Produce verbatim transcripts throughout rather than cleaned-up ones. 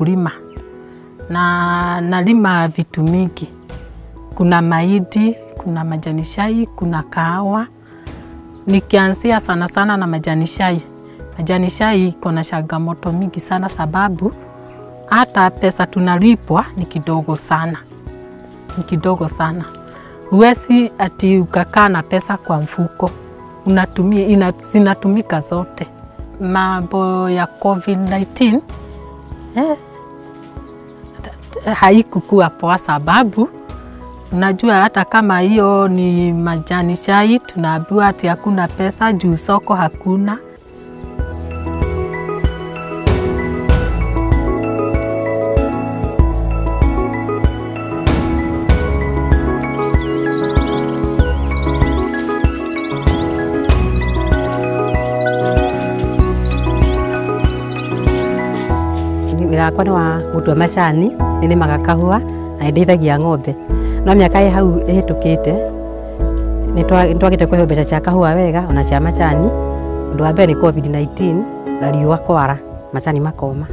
kulima na nalima vitu mingi. Kuna mahindi, kuna majani chai, kuna kahawa. Nikianzia sana sana na majani chai. Majani chai iko na changamoto mingi sana sababu hata pesa tunalipwa ni kidogo sana. Ni kidogo sana. Huwezi ati ukakaa na pesa kwa mfuko. Unatumia ina, zinatumika zote. Mambo ya COVID nineteen eh, haikukuwa poa sababu unajua hata kama hiyo ni majani chai tunaambiwa ati hakuna pesa juu soko hakuna. Kwa na mutua macani nene magakahua na ndeithagia ng'ombe no miaka ya hau ehitukite nitwa nitwakite kwa mbeca cha kahua wega ona cha macani ndu ambe ni COVID nineteen na riwa kwara macani makoma.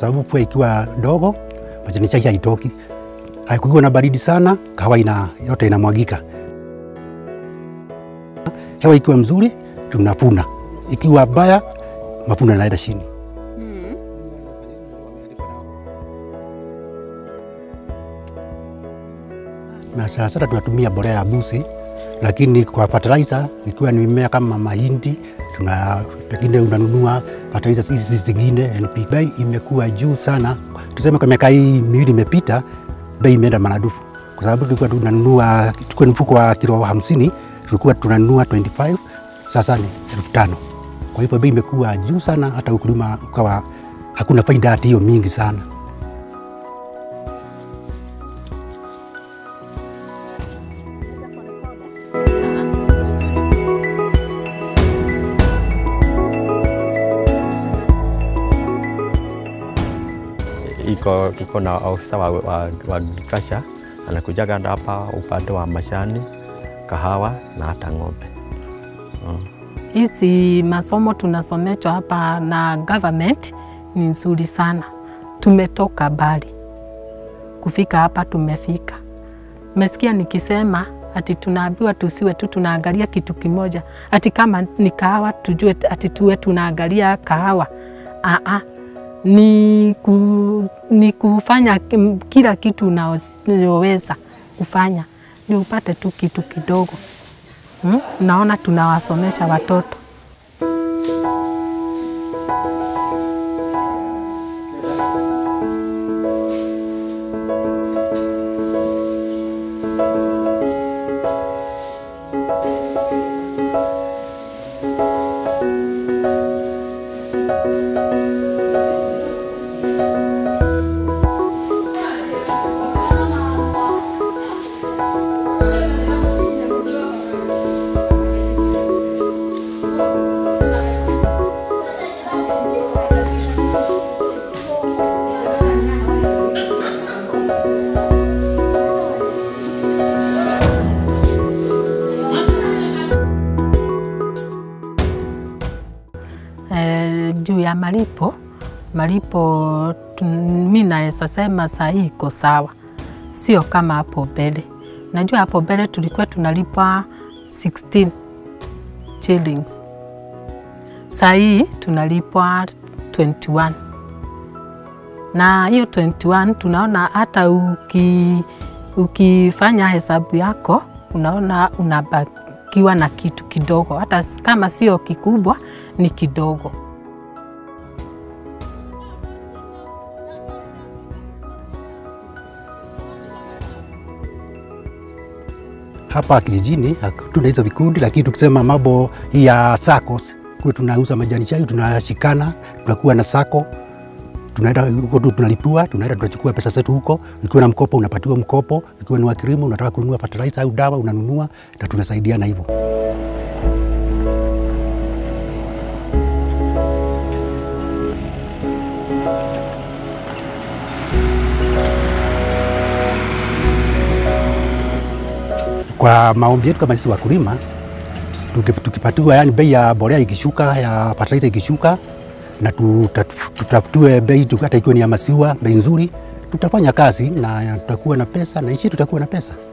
Sababu pua ikiwa dogo, majani chai haitoki. Haikuwa na baridi sana, kahawa ina yote inamwagika. Hewa ikiwa mzuri, tunapuna. Ikiwa baya, mafuno yanaenda chini. Hmm. Na sasa tunatumia mbolea ya Busi, lakini kwa fertilizer ikiwa ni mimea kama mahindi tuna pengine unanunua fertilizer hizi zingine. N P K bei imekuwa juu sana, tuseme kwa miaka hii miwili imepita bei imeenda maradufu kwa sababu tulikuwa tunanunua tukio mfuko wa kilo hamsini tulikuwa tunanunua ishirini na tano, sasa ni elfu tano. Kwa hivyo bei imekuwa juu sana, hata ukulima ukawa hakuna faida hata hiyo mingi sana. Iko iko na ofisa wa, wa, wa kasha anakujaga hapa upande wa mashani, kahawa na hata ng'ombe. Hizi hmm. masomo tunasomeshwa hapa na government ni nzuri sana. Tumetoka bali kufika hapa tumefika. Mesikia nikisema ati tunaambiwa tusiwe tu tunaangalia kitu kimoja. Ati kama ni kahawa tujue ati tuwe tunaangalia kahawa. A a Ni, ku, ni kufanya kila kitu unaweza kufanya ni upate tu kitu kidogo. hmm? Naona tunawasomesha watoto. Malipo malipo mimi naweza sema saa hii iko sawa, sio kama hapo mbele. Najua hapo mbele tulikuwa tunalipa sixteen shillings, saa hii tunalipa twenty-one, na hiyo twenty-one tunaona hata uki ukifanya hesabu yako unaona unabakiwa na kitu kidogo, hata kama sio kikubwa ni kidogo. Hapa kijijini tuna hizo vikundi, lakini tukisema mambo ya SACCOs kwa tunauza majani chai tunashikana, tunakuwa na SACCO, tunaenda huko tunalipua, tunaenda tunachukua pesa zetu huko. Ikiwa na mkopo unapatiwa mkopo, ikiwa ni wa kilimo unataka kununua fertilizer au dawa unanunua, na tunasaidiana hivyo. Kwa maombi yetu kama sisi wakulima, tukipatiwa yani bei ya mbolea ikishuka, ya fertilizer ikishuka, na tutafutiwe bei tu hata ikiwa ni ya maziwa bei nzuri, tutafanya kazi na tutakuwa na pesa na ishi tutakuwa na pesa.